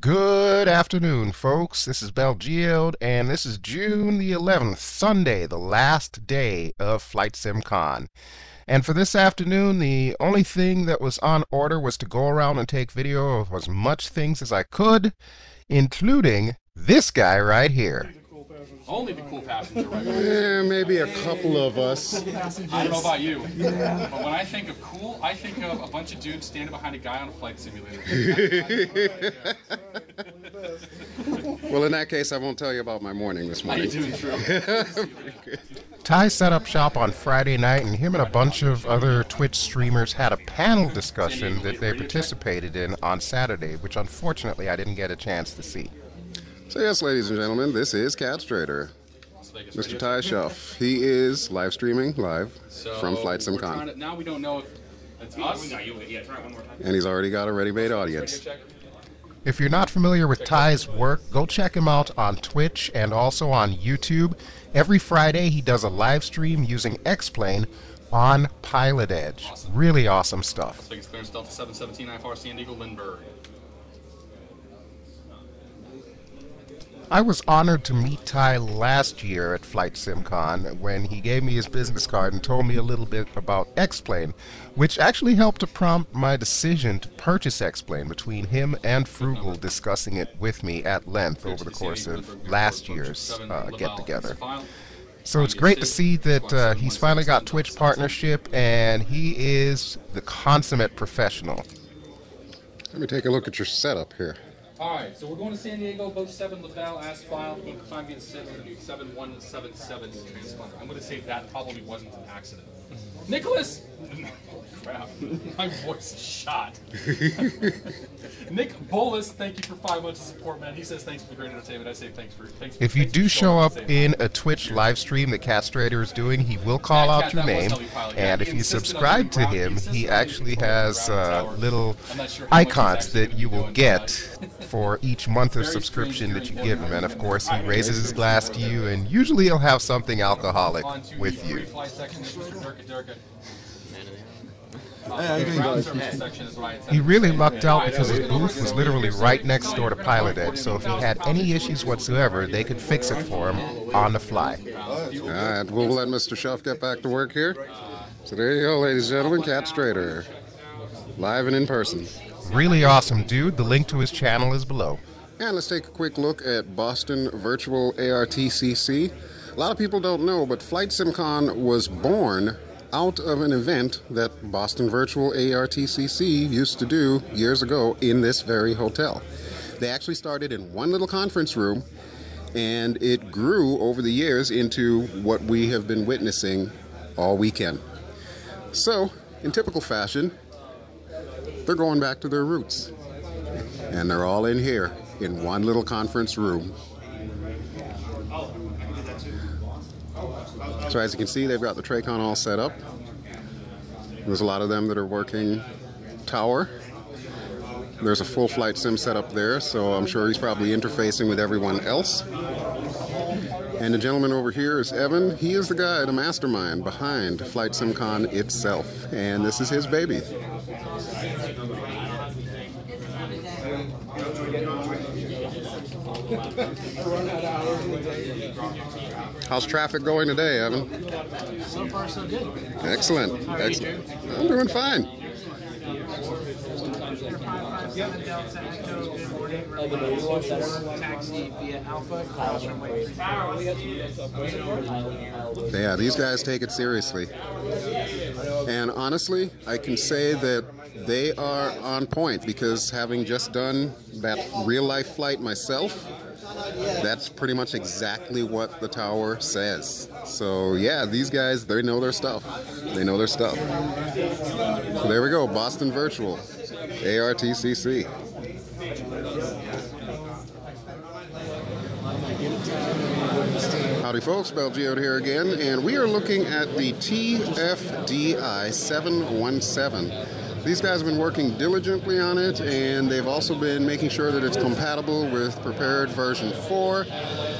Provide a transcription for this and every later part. Good afternoon, folks. This is BelGeode, and this is June the 11th, Sunday, the last day of Flight SimCon. And for this afternoon, the only thing that was on order was to go around and take video of as much things as I could, including this guy right here. Only the cool passenger, right? Yeah, maybe a couple of us. I don't know about you, but when I think of cool, I think of a bunch of dudes standing behind a guy on a flight simulator. Well, in that case, I won't tell you about my morning this morning. How you doing, Drew? Ty set up shop on Friday night, and him and a bunch of other Twitch streamers had a panel discussion that they participated in on Saturday, which unfortunately I didn't get a chance to see. So yes, ladies and gentlemen, this is Catstrator, Mr. Ty Shuff. He is live streaming so from Flight SimCon. Now we don't know if it's us. And he's already got a ready-made audience. If you're not familiar with Ty's work, go check him out on Twitch and also on YouTube. Every Friday, he does a live stream using X-Plane on Pilot Edge. Awesome. Really awesome stuff. Las Vegas clearance Delta 717 IFR San Diego Lindbergh. I was honored to meet Ty last year at Flight SimCon when he gave me his business card and told me a little bit about X-Plane, which actually helped to prompt my decision to purchase X-Plane between him and Frugal discussing it with me at length over the course of last year's get-together. So it's great to see that he's finally got Twitch partnership, and he is the consummate professional. Let me take a look at your setup here. Alright, so we're going to San Diego, boat 7, LaValle, ask file, you can find me in 7177 transponder. I'm going to say that probably wasn't an accident. Nicholas! Crap, my voice is shot. Nick Bullis, thank you for 5 months of support, man. He says thanks for the great entertainment. I say thanks for If you do show up in a Twitch live stream that Catstrator is doing, he will call out your name. And if you subscribe to him, he actually has little icons that you will get for each month of subscription that you give him. And of course, he raises his glass to you, and usually he'll have something alcoholic with you. He really lucked out because his booth was literally right next door to Pilot Edge, so if he had any issues whatsoever, they could fix it for him on the fly. All right, we'll let Mr. Shuff get back to work here. So there you go, ladies and gentlemen, Catstrator, live and in person. Really awesome dude. The link to his channel is below. And let's take a quick look at Boston Virtual ARTCC. A lot of people don't know, but Flight SimCon was born out of an event that Boston Virtual ARTCC used to do years ago in this very hotel. They actually started in one little conference room, and it grew over the years into what we have been witnessing all weekend. So, in typical fashion, they're going back to their roots. And they're all in here, in one little conference room. So as you can see, they've got the TRACON all set up. There's a lot of them that are working tower. There's a full flight sim setup there, so I'm sure he's probably interfacing with everyone else. And the gentleman over here is Evan. He is the guy, the mastermind behind Flight SimCon itself, and this is his baby. How's traffic going today, Evan? So far, so good. Excellent. Excellent. I'm doing fine. Yeah, these guys take it seriously. And honestly, I can say that they are on point, because having just done that real-life flight myself, that's pretty much exactly what the tower says. So yeah, these guys, they know their stuff. They know their stuff. So there we go, Boston Virtual, ARTCC. Howdy folks, BelGeode here again, and we are looking at the TFDI 717. These guys have been working diligently on it, and they've also been making sure that it's compatible with Prepared version 4,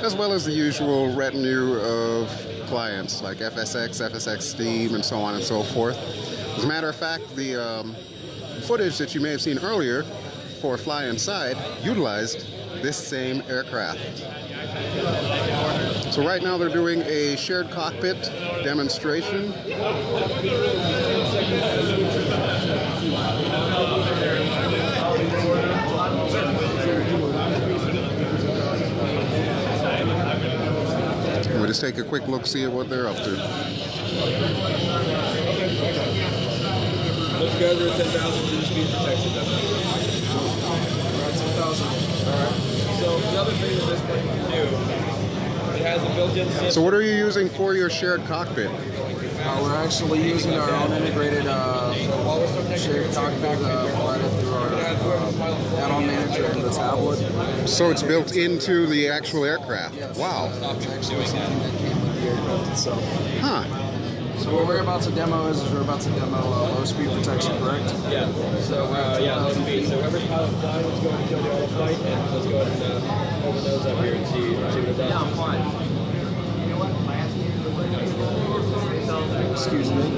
as well as the usual retinue of clients like FSX, FSX Steam, and so on and so forth. As a matter of fact, the footage that you may have seen earlier for Fly Inside utilized this same aircraft. So right now they're doing a shared cockpit demonstration. We'll just take a quick look, see what they're up to. Those guys are at 10,000 to the speed protection. All right, 10,000. All right. So the other thing that this plane can do, it has a built-in system. So what are you using for your shared cockpit? We're actually using our own integrated shared cockpit provided through our add-on manager and the tablet. So it's built into the actual aircraft? Yes. Wow. It's actually something that came with the aircraft itself. Huh. So what we're about to demo is we're about to demo low-speed protection, correct? Yeah. So low-speed. So whoever's pilot flying, let's go ahead and kill the auto flight, and let's go ahead and open those up here and see what's up. Yeah, I'm fine. Excuse me. Yeah.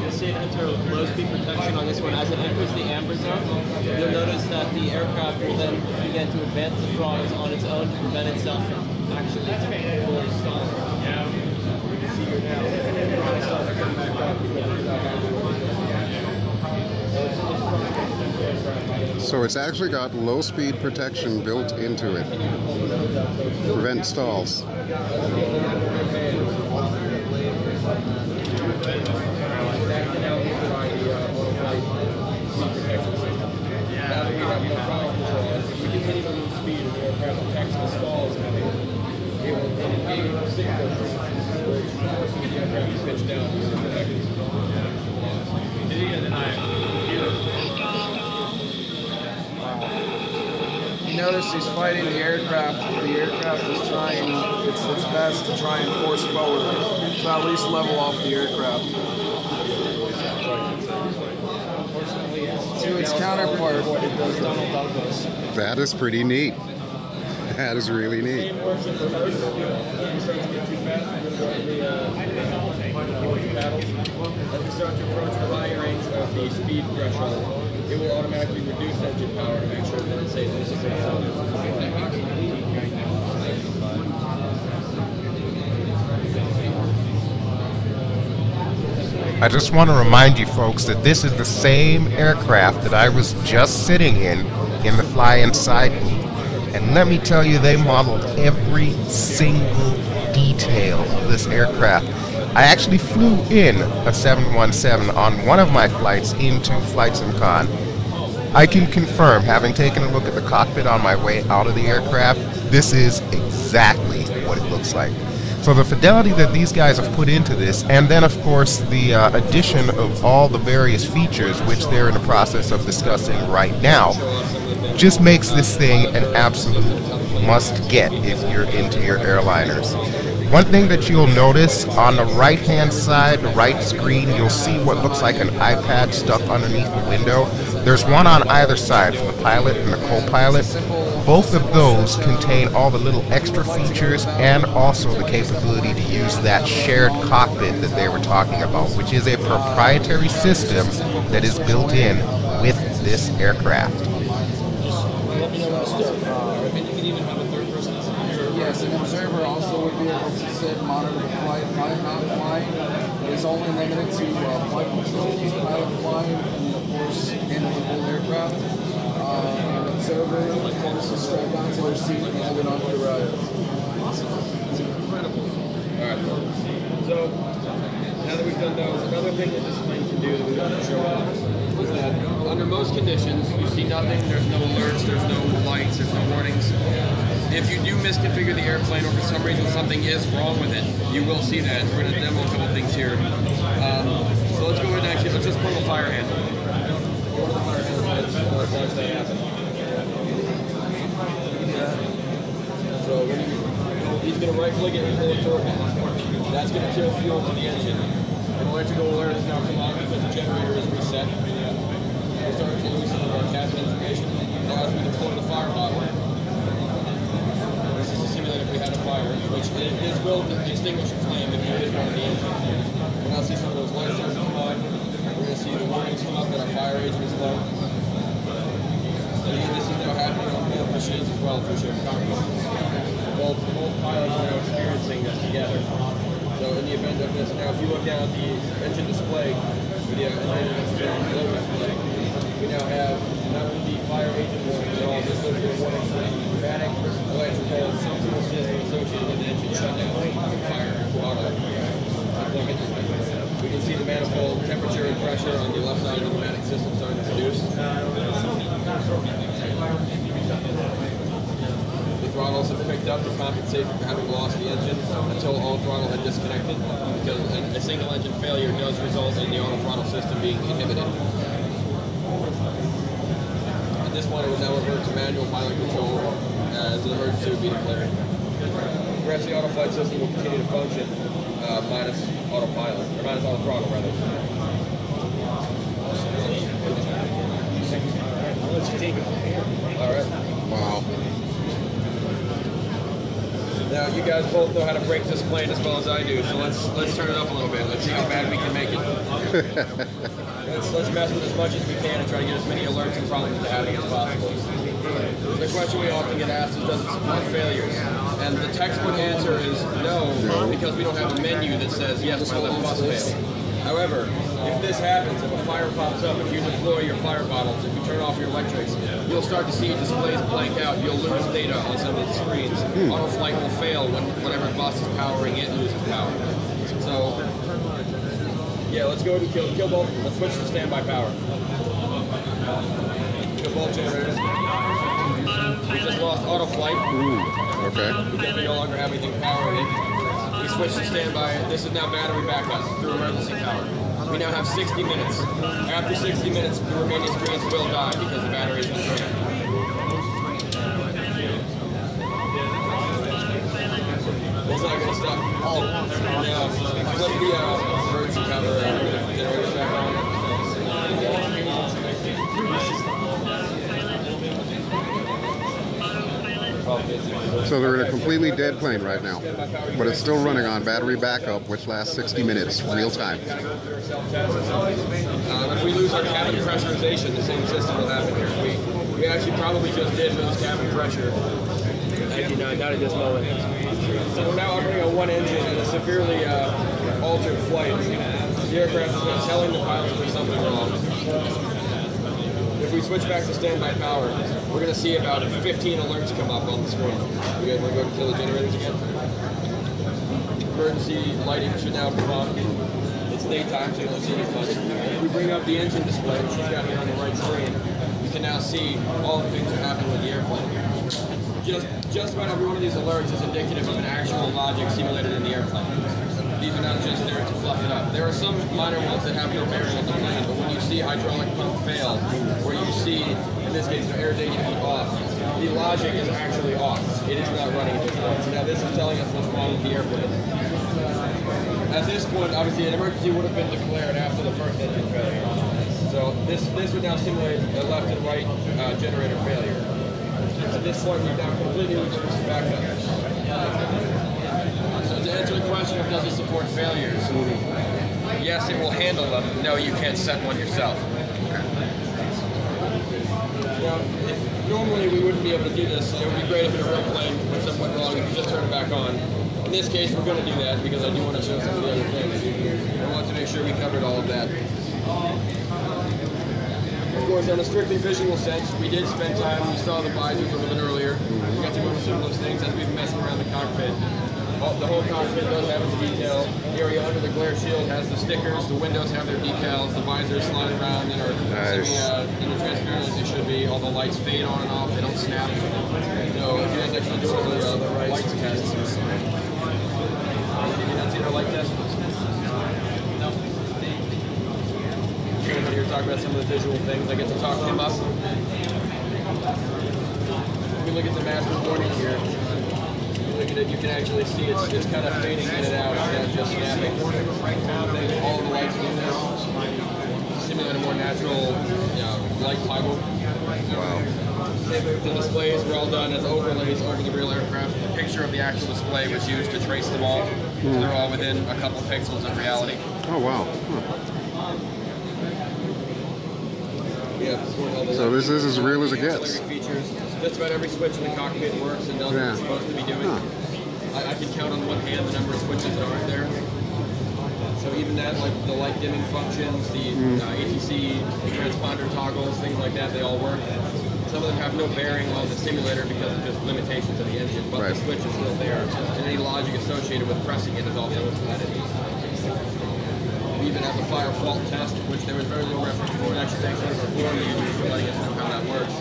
You'll see an internal low-speed protection on this one. As it enters the amber zone, you'll notice that the aircraft will then begin to advance the throttles on its own to prevent itself from actually fully stalling. Yeah. We can see here now. So it's actually got low-speed protection built into it to prevent stalls. You notice he's fighting the aircraft. The aircraft is trying its best to try and force forward to at least level off the aircraft. To its counterpart, what it does. That is pretty neat. That is really neat. As we start to approach the high range of the speed threshold, it will automatically reduce engine power to make sure that it stays in the system. I just want to remind you folks that this is the same aircraft that I was just sitting in the Fly Inside booth. And let me tell you, they modeled every single detail of this aircraft. I actually flew in a 717 on one of my flights into Flight SimCon. I can confirm, having taken a look at the cockpit on my way out of the aircraft, this is exactly what it looks like. So the fidelity that these guys have put into this, and then of course the addition of all the various features which they're in the process of discussing right now, just makes this thing an absolute must-get if you're into your airliners. One thing that you'll notice, on the right-hand side, the right screen, you'll see what looks like an iPad stuck underneath the window. There's one on either side for the pilot and the co-pilot. Both of those contain all the little extra features and also the capability to use that shared cockpit that they were talking about, which is a proprietary system that is built in with this aircraft. Yes, an observer also would be able to sit, monitor the flight, pilot not flying. It is only limited to flight control, pilot flying, and of course, handling the whole aircraft. An observer, of course, is strapped onto their seat and handed onto the rudder. Awesome. It's incredible. Alright, so now that we've done those, another thing that this plane can do that we want to show off. That under most conditions, you see nothing, there's no alerts, there's no lights, there's no warnings. If you do misconfigure the airplane or for some reason something is wrong with it, you will see that. We're going to demo a couple things here. So let's go ahead and actually, let's just pull the fire handle. Pull the fire handle. actually get into the turbine. That's going to kill fuel to the engine. And electrical alert is now come on because the generator is reset. We're starting to lose some of our cabin information. Now as we deploy the fire hopper, this is to simulate if we had a fire, which it will extinguish a flame if there is one in the engine. We're going to see some of those lights start to come on. We're going to see the warnings come up that our fire agent is low. And again, this is now happening on the machines as well for shared conferences. Both pilots are experiencing this together. So in the event of this, now if you look down at the engine display, we now have not only the fire agent warning, but also the warning for any pneumatic, electrical, and some sort of system associated with the engine shutdown, fire, auto. We can see the manifold temperature and pressure on the left side of the pneumatic system starting to produce. Throttles have picked up to compensate for having lost the engine until all throttle had disconnected, because a single engine failure does result in the auto throttle system being inhibited. At this point, it will now revert to manual pilot control as an emergency would be declared. Perhaps the auto flight system will continue to function minus autopilot, or minus auto throttle rather. I'll let you take it from here. All right. Wow. Now you guys both know how to break this plane as well as I do, so let's turn it up a little bit. Let's see how bad we can make it. Let's mess with as much as we can and try to get as many alerts and problems to happen as possible. The question we often get asked is, does it support failures? And the textbook answer is no, because we don't have a menu that says yes, pilot must fail. However, if this happens, if a fire pops up, if you deploy your fire bottles, if you turn off your electrics, you'll start to see displays blank out. You'll lose data on some of the screens. Auto flight will fail when whatever bus is powering it loses power. So, yeah, let's go to kill both. Let's switch to standby power. Kill both generators. We just lost auto flight. Ooh, okay. Because we no longer have anything powering it. We switched to standby. This is now battery backup through emergency power. We now have 60 minutes. After 60 minutes, the remaining screens will die because the battery is not there. It's not going to stop. Oh, now flip the birds and cover the generator back on. So they're in a completely dead plane right now, but it's still running on battery backup, which lasts 60 minutes, real time. If we lose our cabin pressurization, the same system will happen here. We actually probably just did lose cabin pressure. 99, not at this moment. So we're now operating on one engine in a severely altered flight. The aircraft is now telling the pilots there's something wrong. If we switch back to standby power, we're going to see about 15 alerts come up on the screen. You guys want to go to kill the generators again? Emergency lighting should now come on. It's daytime, so you don't see any much. If we bring up the engine display, which is down here on the right screen, you can now see all the things that happen with the airplane. Just about every one of these alerts is indicative of an actual logic simulated in the airplane. These are not just there to fluff it up. There are some minor ones that have no bearing on the plane, but when you see hydraulic pump fail, or you see, in this case, the air data heat off, the logic is actually off. It is not running at this point. So now this is telling us what's wrong with the airplane. At this point, obviously, an emergency would have been declared after the first engine failure. So this would now simulate a left and right generator failure. At this point, we've now completely reduced backup. So to answer the question of does it support failures, yes, it will handle them. No, you can't set one yourself. Now, if normally we wouldn't be able to do this, and it would be great if it were a plane with something went wrong and we just turn it back on. In this case, we're going to do that because I do want to show some of the other things. I want to make sure we covered all of that. Of course, on a strictly visual sense, we did spend time. We saw the visors a little bit earlier. We got to go to some of those things as we've messed around the cockpit. The whole cockpit does have its detail. The area under the glare shield has the stickers. The windows have their decals. The visors slide around and are semi-transparent as they should be. All the lights fade on and off. They don't snap. So if you guys actually do one of the light tests. Did you not see our light test? No. We're here talking about some of the visual things. I get to talk him up. If we look at the master warning here. look at it, you can actually see it's kind of fading in and out instead of just snapping. All the lights in there simulate a more natural light cycle. Wow. The displays were all done as overlays over the real aircraft. The picture of the actual display was used to trace them all, so they're all within a couple pixels of reality. Oh, wow. Yeah, so this is as real as it gets. Features. Just about every switch in the cockpit works and does what it's supposed to be doing. I can count on one hand the number of switches that aren't there. So even that, like the light dimming functions, the ATC, the transponder toggles, things like that, they all work. Some of them have no bearing on the simulator because of just limitations of the engine, but the switch is still there. And any logic associated with pressing it is also implemented. We even have the fire fault test, which there was very little reference for. It actually takes over 4 minutes to let us know how that works.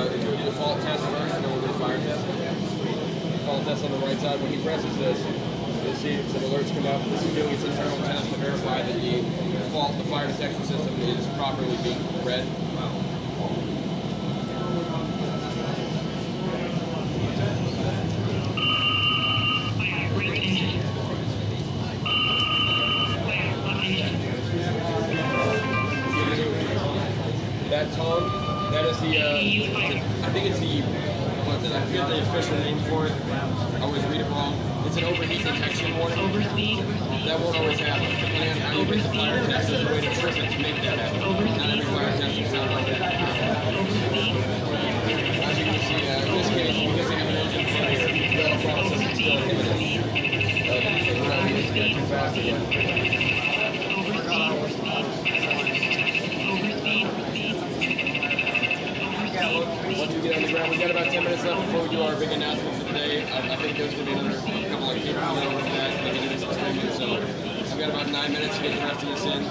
If you do the fault test first, and then we'll do the fire test. The fault test on the right side, when he presses this, you'll see some alerts come up. This is doing its internal test to verify that the fault, the fire detection system, is properly being read. I think it's the, I forget the official name for it, I always read it wrong. It's an overheat detection warning. That won't always happen. And how you get the fire test is a way to trick it to make that happen. Not every fire test will sound like that. As you can see, in this case, because they have an engine fire, the battle process is still imminent. So we're not going to get too fast again. Once we get on the ground, we've got about 10 minutes left before we do our big announcement for today. I think there's going to be another couple of people that with that, maybe do this experiment. So I've got about 9 minutes to get the rest of this in.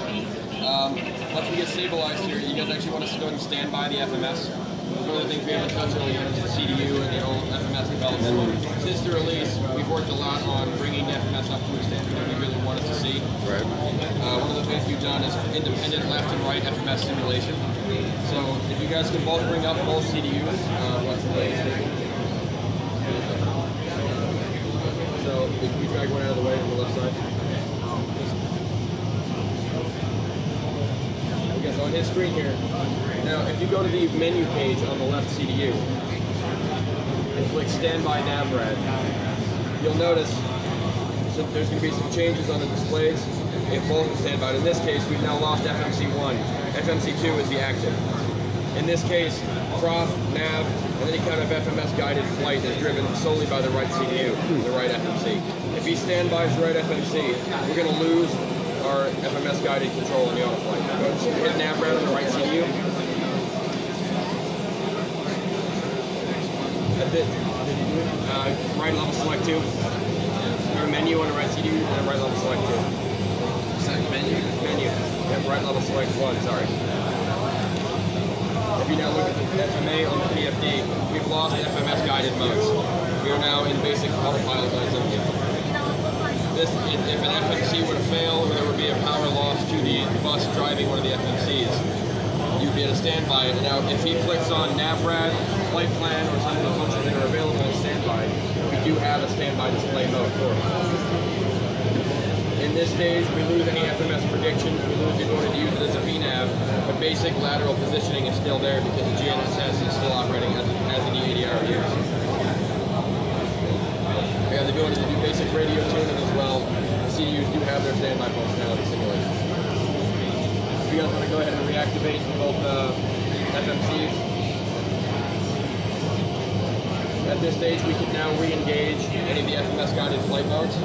Once we get stabilized here, you guys actually want us to go and stand by the FMS. One of the things we haven't touched on is the CDU and the old FMS development. Since the release, we've worked a lot on bringing the FMS up to a standard that we really wanted to see. Right. One of the things we've done is independent left and right FMS simulation. So if you guys can both bring up both CDUs, what's the latest thing? So if we drag one out of the way on the left side. Okay, so on his screen here, now if you go to the menu page on the left CDU and click Standby Navrad, you'll notice that there's going to be some changes on the displays if both are standby. In this case, we've now lost FMC1. FMC2 is the active. In this case, prof, nav, and any kind of FMS guided flight is driven solely by the right CDU, the right FMC. If he standbys the right FMC, we're going to lose our FMS guided control in the auto flight. Go ahead and hit nav round on the right CDU. That's it. Right level select 2. Our menu on the right CDU and right level select 2. Menu. At right level select 1, sorry. If you now look at the FMA on the PFD, we've lost FMS guided modes. We are now in basic autopilot modes only. This, if an FMC would fail, there would be a power loss to the bus driving one of the FMCs. You'd be at a standby. Now, if he clicks on NavRad, flight plan, or some of the functions that are available in standby, we do have a standby display mode for it. In this stage, we lose any FMS predictions, we lose the ability to use it as a VNAV, but basic lateral positioning is still there because the GNSS is still operating as an EADR here. We have the ability to do basic radio tuning as well. The CDUs do have their standby functionality simulation. If you guys want to go ahead and reactivate both FMCs. At this stage, we can now re-engage any of the FMS guided flight modes.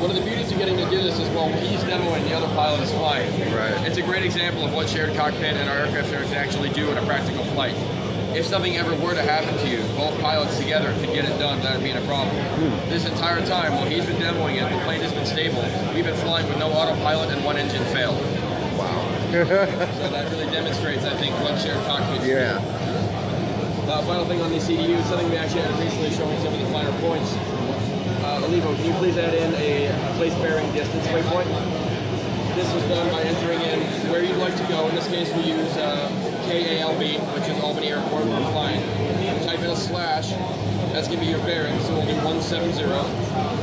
One of the beauties of getting to do this is while he's demoing, the other pilot is flying. Right. It's a great example of what shared cockpit and our aircraft service actually do in a practical flight. If something ever were to happen to you, both pilots together could get it done without it being a problem. This entire time, while he's been demoing it, the plane has been stable. We've been flying with no autopilot and one engine failed. Wow. So that really demonstrates, I think, what shared cockpit is. Yeah. Final thing on the CDU, something we actually had recently showing some of the finer points. Olivo, can you please add in a place bearing distance waypoint? This is done by entering in where you'd like to go. In this case, we use KALB, which is Albany Airport. We're flying. Type in a slash. That's going to be your bearing, so we'll do 170, and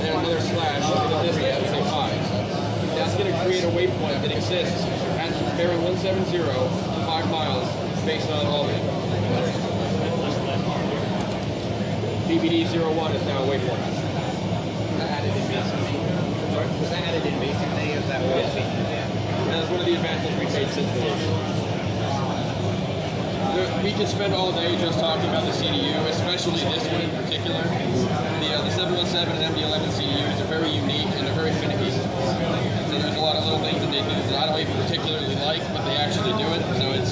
then another slash, and then this day, say 5. That's going to create a waypoint that exists at bearing 170 to 5 miles based on Albany. BBD-01 is now a waypoint. Was that added in basically, or is that what? Yeah. That's one of the advantages we made since the we could spend all day just talking about the CDU, especially this one in particular. The 717 and MD-11 CDUs are very unique and they're very finicky. So there's a lot of little things that they do that I don't even particularly like, but they actually do it, so it's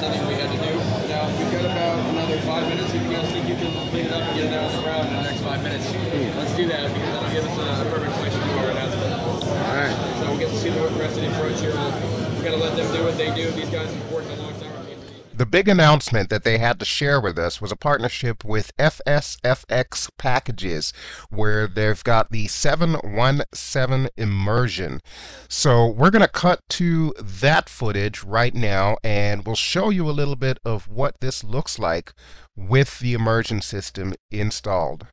something we had to do. Now, we've got about another 5 minutes. If you guys think you can clean it up and get it out of the ground in the next 5 minutes, let's do that, because that'll give us a perfect place to do our announcement. All right. So we'll get to see the rest of the approach here. We've got to let them do what they do. These guys have worked alongside. The big announcement that they had to share with us was a partnership with FSFX Packages, where they've got the 717 immersion. So we're going to cut to that footage right now, and we'll show you a little bit of what this looks like with the immersion system installed.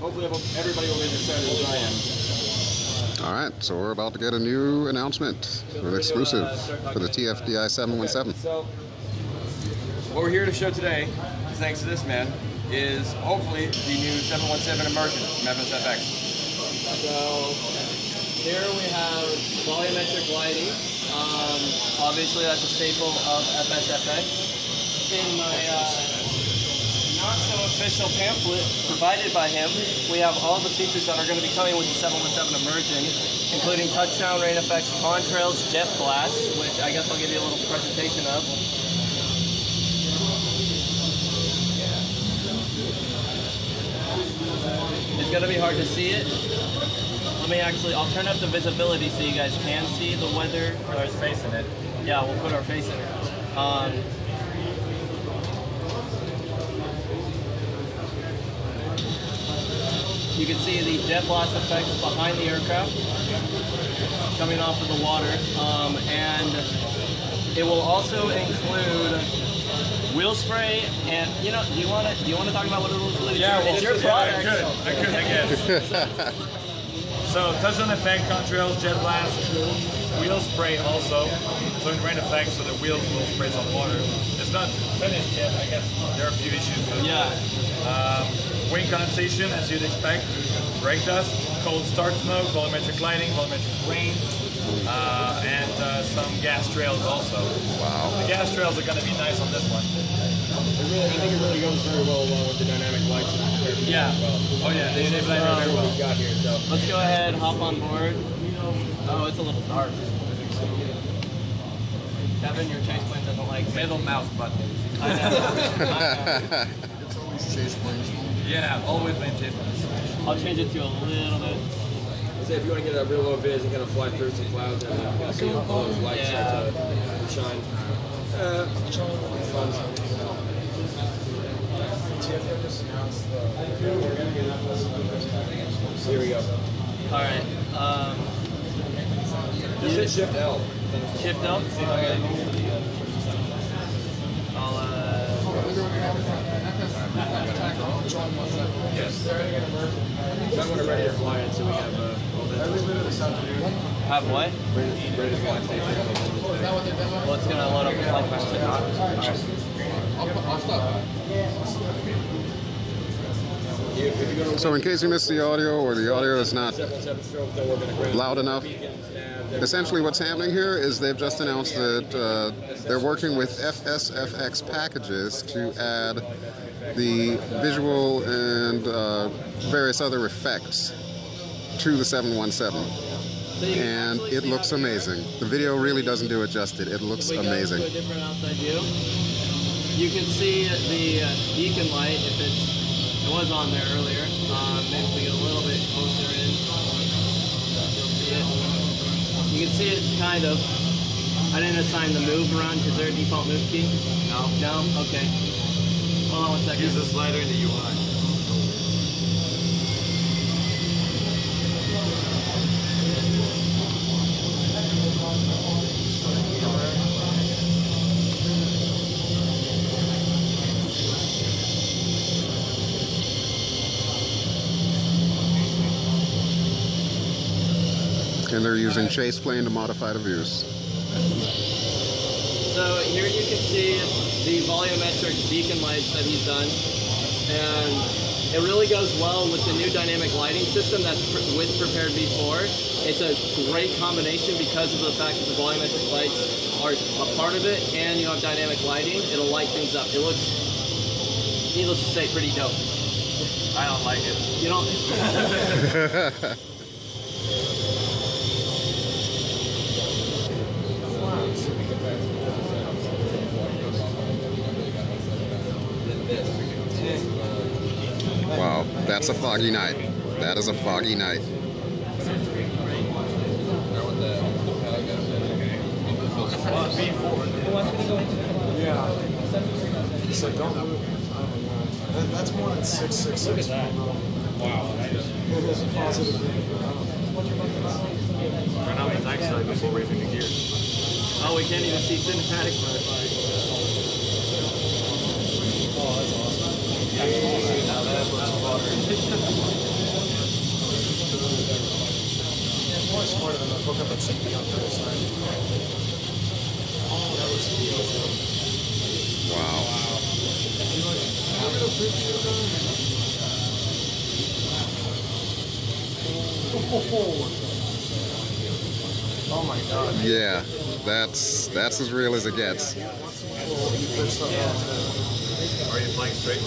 Hopefully everybody will be as excited as I am. All right, so we're about to get a new announcement, an exclusive for the TFDI 717. Okay, so what we're here to show today, thanks to this man, is hopefully the new 717 immersion from FSFX. So here we have volumetric lighting. Obviously, that's a staple of FSFX. In my not-so-official pamphlet provided by him, we have all the features that are going to be coming with the 717 Immersion, including touchdown, rain effects, contrails, jet blasts, which I guess I'll give you a little presentation of. It's going to be hard to see it. Let me actually, I'll turn up the visibility so you guys can see the weather. Put our face in it. Yeah, we'll put our face in it. You can see the jet blast effects behind the aircraft coming off of the water, and it will also include wheel spray. And you know, do you want to talk about what it will include? Yeah, well, it's your product. I guess. So touch on the fan contrails, jet blast, wheel spray also, including rain effects, so the wheels will spray on water. It's not finished yet. I guess there are a few issues. But yeah. Wing condensation, as you'd expect, brake dust, cold start snow, volumetric lighting, volumetric rain, and some gas trails also. Wow. The gas trails are going to be nice on this one. I think it really goes very well along with the dynamic lights. Yeah. Well. Oh yeah, they blend very well. Got here, so. Let's go ahead, hop on board. Oh, it's a little dark. Evan, your chase plane doesn't like middle mouse button. I know. It's always chase planes. Yeah, always been chase planes. I'll change it to a little bit. Say if you want to get a real low vis and kind of fly through some clouds, and you see all those lights start to shine. Here we go. All right. You hit Shift L. Shift L? Okay. I'll, yes. I want to ready to fly it, so we have a little bit of have what? Ready to fly station. Well, it's going to load up the flight path, not. I'll stop. So in case you missed the audio, or the audio is not loud enough, essentially what's happening here is they've just announced that they're working with FSFX Packages to add the visual and various other effects to the 717, and it looks amazing. The video really doesn't do it justice. It looks amazing. You can see the beacon light if it was on there earlier. Maybe we get a little bit closer in. You can see it kind of. I didn't assign the move run. Is there a default move key? No. No. Okay. Hold on one second. Use the slider in the UI. and they're using Chase Plane to modify the views. So here you can see the volumetric beacon lights that he's done, and it really goes well with the new dynamic lighting system that's with Prepar3D. It's a great combination because of the fact that the volumetric lights are a part of it, and you have dynamic lighting. It'll light things up. It looks, needless to say, pretty dope. I don't like it. You don't? Wow, that's a foggy night. That is a foggy night. Yeah. So don't move. That's more than 666. Look at that. Wow. It is a positive. Turn on the night side before raising the gears. Oh, we can't even see cinematic mode. Oh, that's awesome. Yeah. Now that looks more smarter than the hookup that should be on the other side. Wow. Oh my god. Yeah, that's as real as it gets. Are you flying straight?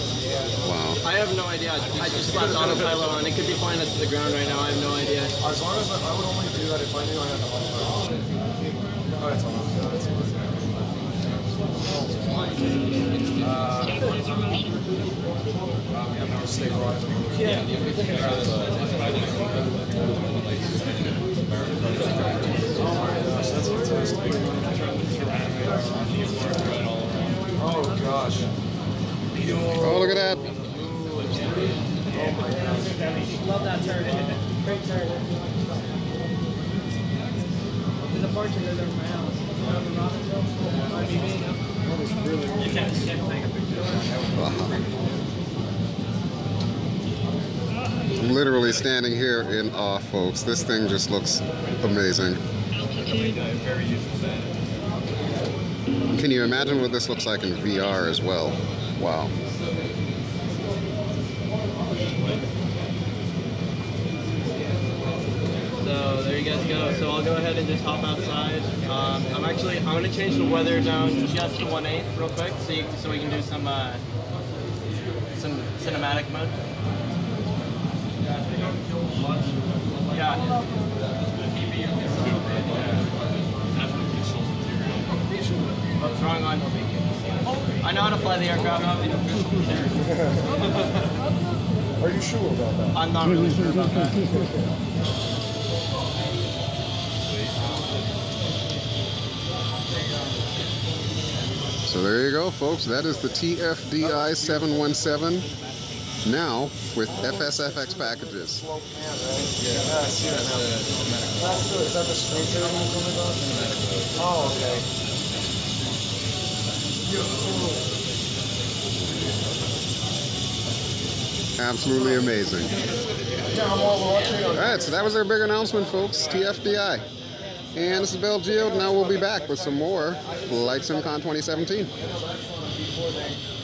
Wow. I have no idea. I just slapped autopilot on. It could be flying us to the ground right now. I have no idea. As long as I would only do that if I knew I had autopilot. Oh, it's on. It's on. Oh gosh. Oh, look at that. Oh my gosh. Love that turn. Great turn. The departure there from my house. You can't take a picture. Wow. Literally standing here in awe, folks. This thing just looks amazing. Can you imagine what this looks like in VR as well? Wow. So there you guys go. So I'll go ahead and just hop outside. I'm going to change the weather down just to 1/8 real quick, so we can do some cinematic mode. Yeah. Oops, wrong one. I know how to fly the aircraft. Are you sure about that? I'm not really sure about that. So there you go, folks. That is the TFDI 717, now with FSFX packages. Absolutely amazing. All right, so that was our big announcement, folks. TFDI. And this is BelGeode. Now we'll be back with some more Flight SimCon 2017.